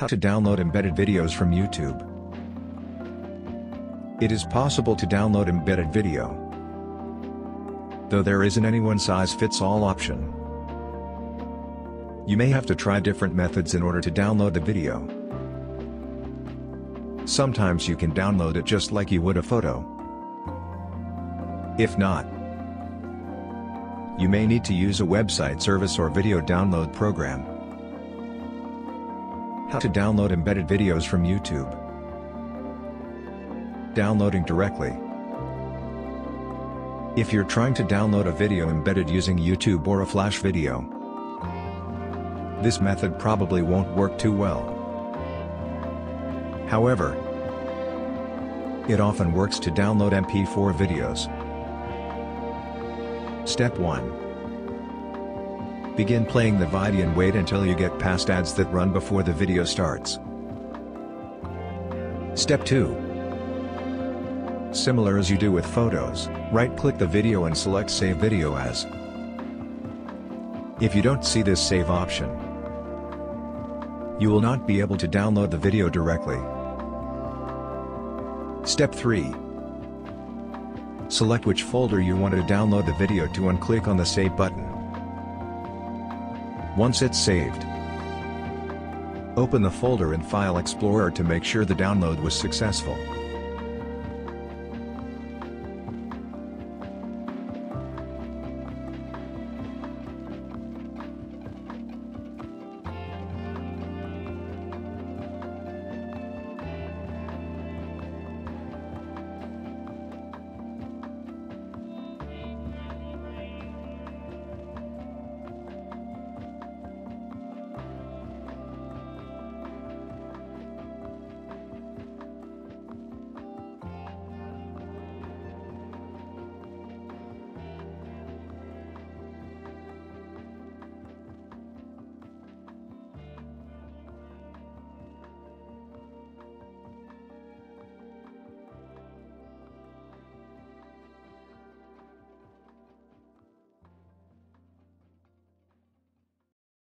How to download embedded videos from YouTube. It is possible to download embedded video, though there isn't any one-size-fits-all option. You may have to try different methods in order to download the video. Sometimes you can download it just like you would a photo. If not, you may need to use a website service or video download program. How to download embedded videos from YouTube. Downloading directly. If you're trying to download a video embedded using YouTube or a Flash video, this method probably won't work too well. However, it often works to download MP4 videos. Step 1. Begin playing the video and wait until you get past ads that run before the video starts. Step 2. Similar as you do with photos, right-click the video and select Save Video As. If you don't see this save option, you will not be able to download the video directly. Step 3. Select which folder you want to download the video to and click on the Save button. Once it's saved, open the folder in File Explorer to make sure the download was successful.